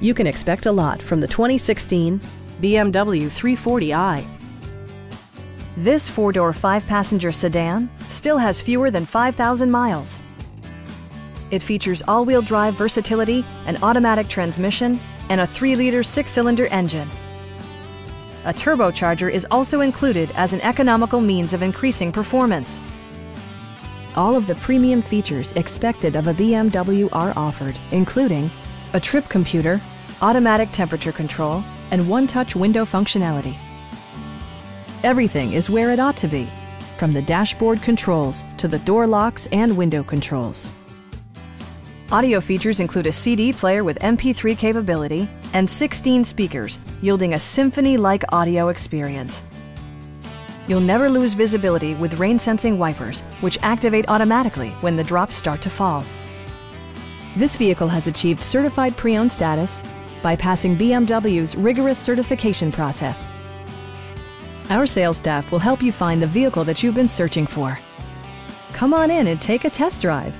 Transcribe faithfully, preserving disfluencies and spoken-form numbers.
You can expect a lot from the twenty sixteen B M W three forty i. This four-door, five-passenger sedan still has fewer than five thousand miles. It features all-wheel drive versatility, an automatic transmission, and a three liter six-cylinder engine. A turbocharger is also included as an economical means of increasing performance. All of the premium features expected of a B M W are offered, including a trip computer, automatic temperature control, and one-touch window functionality. Everything is where it ought to be, from the dashboard controls to the door locks and window controls. Audio features include a C D player with M P three capability and sixteen speakers, yielding a symphony-like audio experience. You'll never lose visibility with rain-sensing wipers, which activate automatically when the drops start to fall. This vehicle has achieved certified pre-owned status by passing B M W's rigorous certification process. Our sales staff will help you find the vehicle that you've been searching for. Come on in and take a test drive.